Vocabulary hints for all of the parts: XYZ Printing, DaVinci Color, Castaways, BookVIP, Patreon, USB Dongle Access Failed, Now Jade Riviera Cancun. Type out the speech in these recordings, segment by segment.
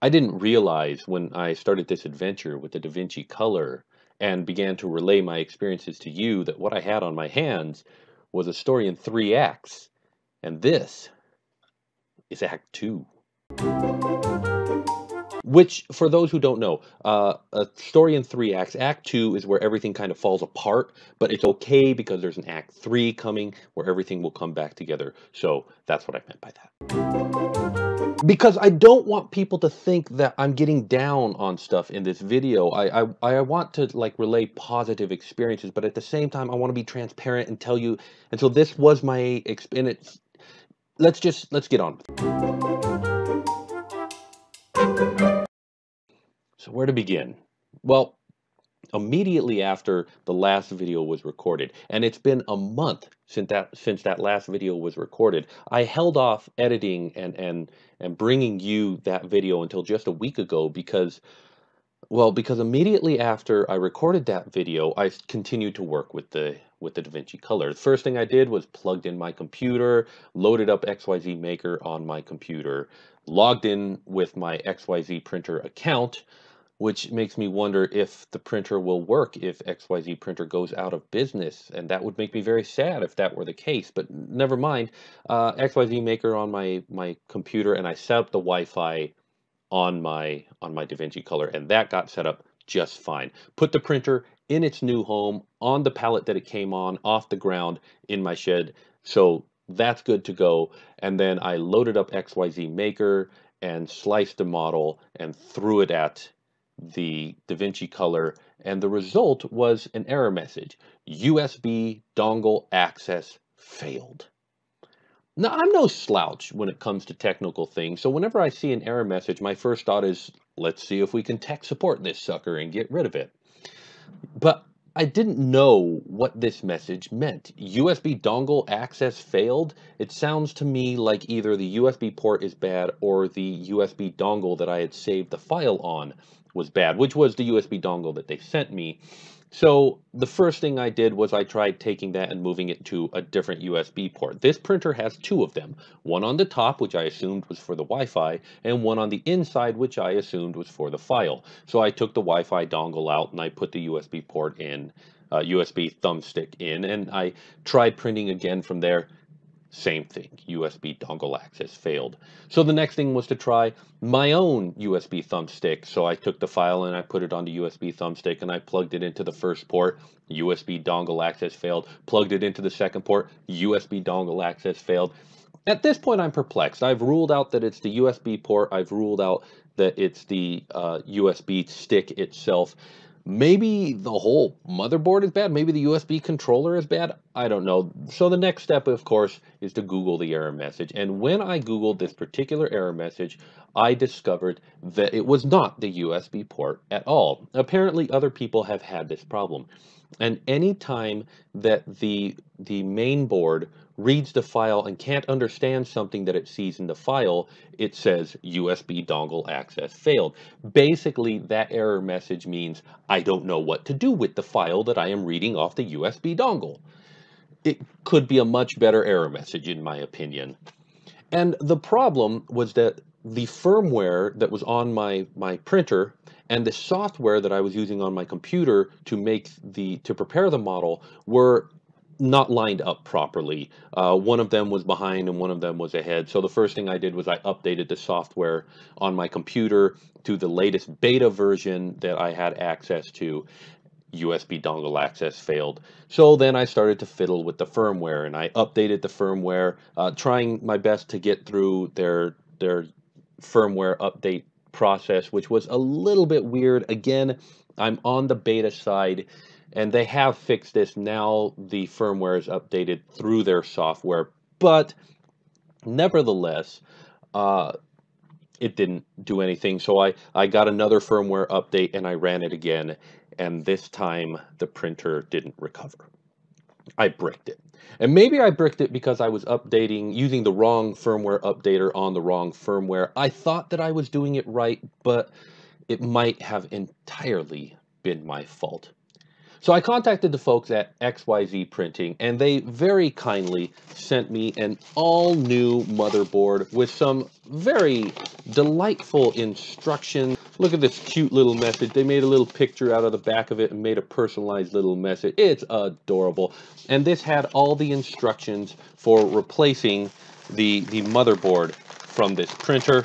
I didn't realize when I started this adventure with the DaVinci Color and began to relay my experiences to you that what I had on my hands was a story in 3 acts, and this is Act 2. Which, for those who don't know, a story in 3 acts, Act 2 is where everything kind of falls apart, but it's okay because there's an Act 3 coming where everything will come back together. So that's what I meant by that. Because I don't want people to think that I'm getting down on stuff in this video. I want to, like, relay positive experiences, but at the same time, I want to be transparent and tell you, and so this was my experience. Let's get on with it. So where to begin? Well, immediately after the last video was recorded, and it's been a month since that last video was recorded, I held off editing and bringing you that video until just a week ago because, well, because immediately after I recorded that video, I continued to work with the DaVinci Color. The first thing I did was plugged in my computer, loaded up XYZ Maker on my computer, logged in with my XYZ Printer account, which makes me wonder if the printer will work if XYZ Printer goes out of business, and that would make me very sad if that were the case, but never mind. XYZ Maker on my computer, and I set up the Wi-Fi on my DaVinci Color, and that got set up just fine. Put the printer in its new home, on the pallet that it came on, off the ground, in my shed, so that's good to go. And then I loaded up XYZ Maker and sliced the model and threw it at the DaVinci Color, and the result was an error message. USB Dongle Access Failed. Now, I'm no slouch when it comes to technical things, so whenever I see an error message, my first thought is, let's see if we can tech support this sucker and get rid of it. But I didn't know what this message meant. USB dongle access failed? It sounds to me like either the USB port is bad or the USB dongle that I had saved the file on was bad, which was the USB dongle that they sent me. So the first thing I did was I tried taking that and moving it to a different USB port. This printer has 2 of them, one on the top, which I assumed was for the Wi-Fi, and one on the inside, which I assumed was for the file. So I took the Wi-Fi dongle out and I put the USB port in, USB thumbstick in, and I tried printing again from there. Same thing, USB dongle access failed. So the next thing was to try my own USB thumbstick. So I took the file and I put it on the USB thumbstick and I plugged it into the first port, USB dongle access failed, plugged it into the second port, USB dongle access failed. At this point, I'm perplexed. I've ruled out that it's the USB port. I've ruled out that it's the USB stick itself. Maybe the whole motherboard is bad. Maybe the USB controller is bad. I don't know. So the next step, of course, is to Google the error message. And when I Googled this particular error message, I discovered that it was not the USB port at all. Apparently, other people have had this problem. And any time that the main board reads the file and can't understand something that it sees in the file, it says USB dongle access failed. Basically, that error message means I don't know what to do with the file that I am reading off the USB dongle. It could be a much better error message, in my opinion. And the problem was that the firmware that was on my printer and the software that I was using on my computer to make to prepare the model were not lined up properly. One of them was behind and one of them was ahead. So the first thing I did was I updated the software on my computer to the latest beta version that I had access to. USB dongle access failed. So then I started to fiddle with the firmware and I updated the firmware, trying my best to get through their firmware update process, which was a little bit weird. Again, I'm on the beta side and they have fixed this. Now the firmware is updated through their software, but nevertheless, it didn't do anything. So I got another firmware update and I ran it again. And this time the printer didn't recover. I bricked it. And maybe I bricked it because I was updating, using the wrong firmware updater on the wrong firmware. I thought that I was doing it right, but it might have entirely been my fault. So I contacted the folks at XYZ Printing, and they very kindly sent me an all-new motherboard with some very delightful instructions. Look at this cute little message. They made a little picture out of the back of it and made a personalized little message. It's adorable. And this had all the instructions for replacing the motherboard from this printer.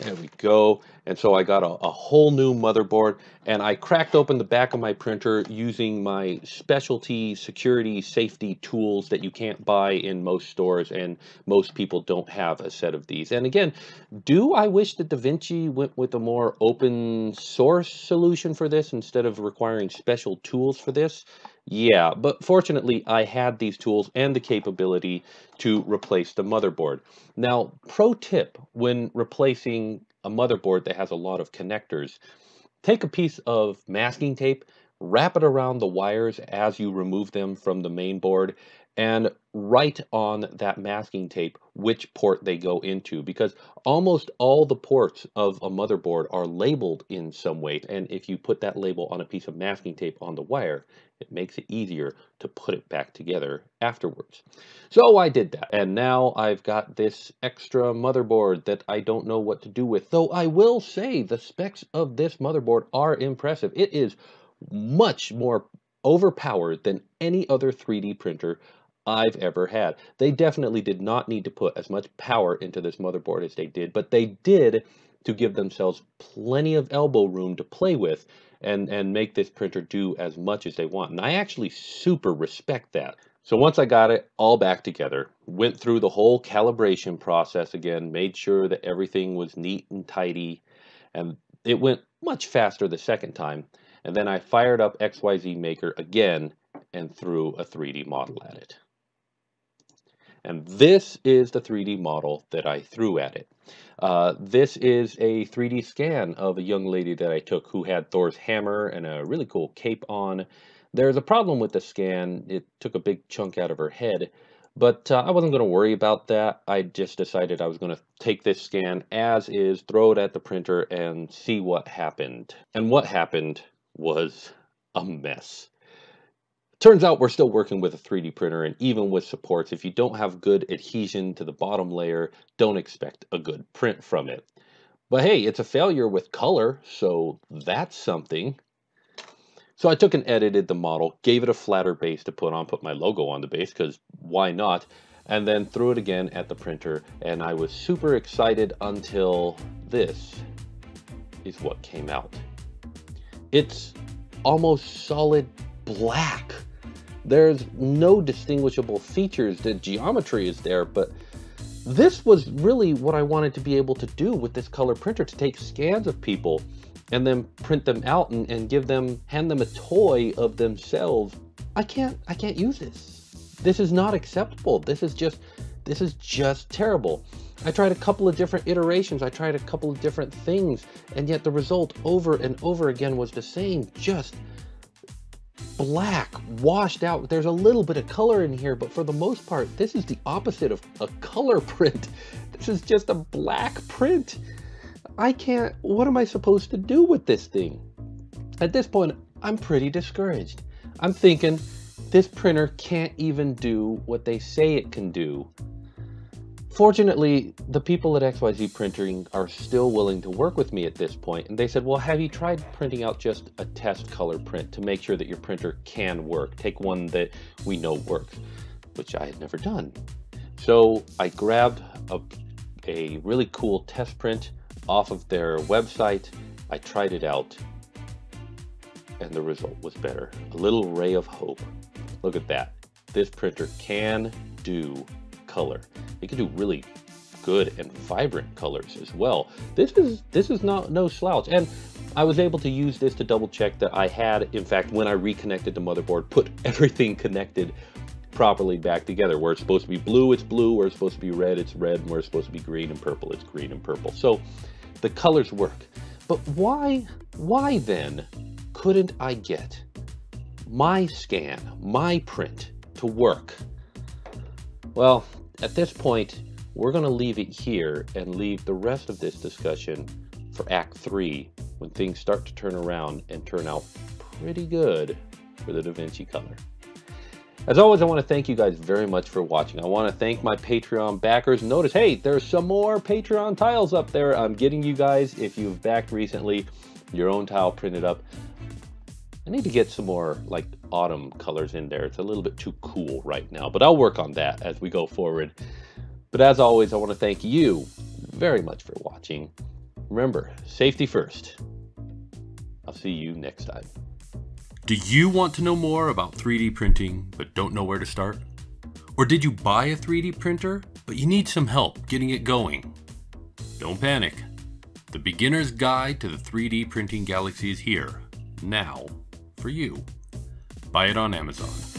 There we go. And so I got a whole new motherboard, and I cracked open the back of my printer using my specialty security safety tools that you can't buy in most stores, and most people don't have a set of these. And again, do I wish that DaVinci went with a more open source solution for this instead of requiring special tools for this? Yeah, but fortunately I had these tools and the capability to replace the motherboard. Now, pro tip when replacing a motherboard that has a lot of connectors: take a piece of masking tape, wrap it around the wires as you remove them from the main board, and write on that masking tape which port they go into, because almost all the ports of a motherboard are labeled in some way, and if you put that label on a piece of masking tape on the wire, it makes it easier to put it back together afterwards. So I did that, and now I've got this extra motherboard that I don't know what to do with, though I will say the specs of this motherboard are impressive. It is much more overpowered than any other 3D printer I've ever had. They definitely did not need to put as much power into this motherboard as they did, but they did to give themselves plenty of elbow room to play with and make this printer do as much as they want. And I actually super respect that. So once I got it all back together, went through the whole calibration process again, made sure that everything was neat and tidy, and it went much faster the second time. And then I fired up XYZ Maker again and threw a 3D model at it. And this is the 3D model that I threw at it. This is a 3D scan of a young lady that I took who had Thor's hammer and a really cool cape on. There's a problem with the scan. It took a big chunk out of her head, but I wasn't going to worry about that. I just decided I was going to take this scan as is, throw it at the printer, and see what happened. And what happened was a mess. Turns out we're still working with a 3D printer, and even with supports, if you don't have good adhesion to the bottom layer, don't expect a good print from it. But hey, it's a failure with color, so that's something. So I took and edited the model, gave it a flatter base to put on, put my logo on the base, because why not? And then threw it again at the printer, and I was super excited until this is what came out. It's almost solid black. There's no distinguishable features. The geometry is there, but this was really what I wanted to be able to do with this color printer, to take scans of people and then print them out and give them, hand them a toy of themselves. I can't use this. This is not acceptable. This is just terrible. I tried a couple of different iterations, I tried a couple of different things, and yet the result over and over again was the same, just black, washed out. There's a little bit of color in here, but for the most part, this is the opposite of a color print. This is just a black print. I can't, what am I supposed to do with this thing? At this point, I'm pretty discouraged. I'm thinking, this printer can't even do what they say it can do. Fortunately, the people at XYZ Printing are still willing to work with me at this point, and they said, well, have you tried printing out just a test color print to make sure that your printer can work? Take one that we know works, which I had never done. So I grabbed a really cool test print off of their website. I tried it out, and the result was better. A little ray of hope. Look at that. This printer can do color. It can do really good and vibrant colors as well. This is not no slouch, and I was able to use this to double check that I had, in fact, when I reconnected the motherboard, put everything connected properly back together. Where it's supposed to be blue, it's blue. Where it's supposed to be red, it's red. Where it's supposed to be green and purple, it's green and purple. So the colors work. But why then couldn't I get my scan, my print to work? Well, at this point, we're going to leave it here and leave the rest of this discussion for Act 3, when things start to turn around and turn out pretty good for the DaVinci Color. As always, I want to thank you guys very much for watching. I want to thank my Patreon backers. Notice, hey, there's some more Patreon tiles up there. I'm getting you guys, if you've backed recently, your own tile printed up. I need to get some more like autumn colors in there. It's a little bit too cool right now, but I'll work on that as we go forward. But as always, I want to thank you very much for watching. Remember, safety first. I'll see you next time. Do you want to know more about 3D printing but don't know where to start? Or did you buy a 3D printer but you need some help getting it going? Don't panic. The Beginner's Guide to the 3D Printing Galaxy is here, now, for you. Buy it on Amazon.